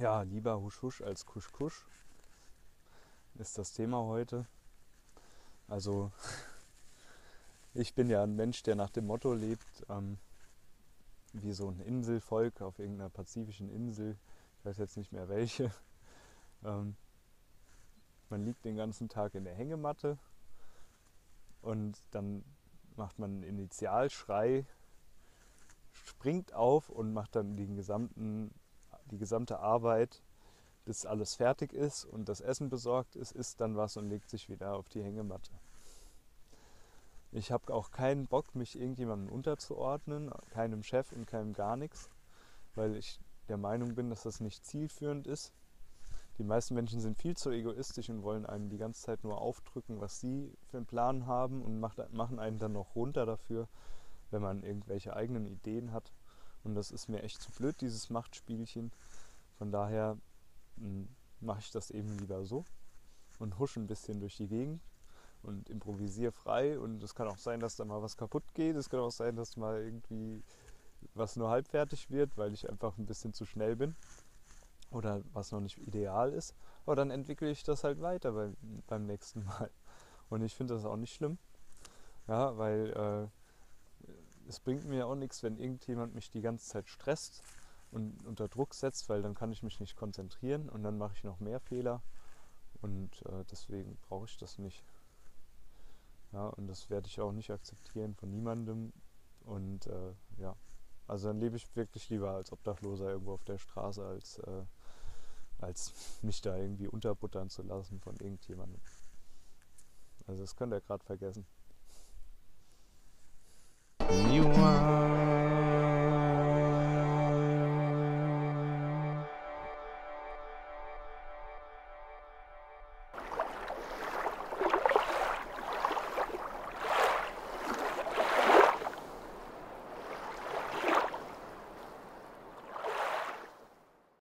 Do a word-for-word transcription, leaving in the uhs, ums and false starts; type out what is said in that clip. Ja, lieber Husch Husch als Kusch Kusch ist das Thema heute. Also ich bin ja ein Mensch, der nach dem Motto lebt, ähm, wie so ein Inselvolk auf irgendeiner pazifischen Insel, ich weiß jetzt nicht mehr welche. Ähm, man liegt den ganzen Tag in der Hängematte und dann macht man einen Initialschrei, springt auf und macht dann den gesamten, die gesamte Arbeit, bis alles fertig ist und das Essen besorgt ist, isst dann was und legt sich wieder auf die Hängematte. Ich habe auch keinen Bock, mich irgendjemandem unterzuordnen, keinem Chef und keinem gar nichts, weil ich der Meinung bin, dass das nicht zielführend ist. Die meisten Menschen sind viel zu egoistisch und wollen einem die ganze Zeit nur aufdrücken, was sie für einen Plan haben und macht, machen einen dann noch runter dafür, wenn man irgendwelche eigenen Ideen hat. Und das ist mir echt zu blöd, dieses Machtspielchen. Von daher mache ich das eben lieber so und husche ein bisschen durch die Gegend und improvisiere frei. Und es kann auch sein, dass da mal was kaputt geht. Es kann auch sein, dass mal irgendwie was nur halbfertig wird, weil ich einfach ein bisschen zu schnell bin. Oder was noch nicht ideal ist, aber dann entwickle ich das halt weiter beim, beim nächsten Mal. Und ich finde das auch nicht schlimm, ja, weil äh, es bringt mir auch nichts, wenn irgendjemand mich die ganze Zeit stresst und unter Druck setzt, weil dann kann ich mich nicht konzentrieren und dann mache ich noch mehr Fehler und äh, deswegen brauche ich das nicht. Ja, und das werde ich auch nicht akzeptieren von niemandem und äh, ja. Also dann lebe ich wirklich lieber als Obdachloser irgendwo auf der Straße, als, äh, als mich da irgendwie unterbuttern zu lassen von irgendjemandem. Also das könnt ihr gerade vergessen.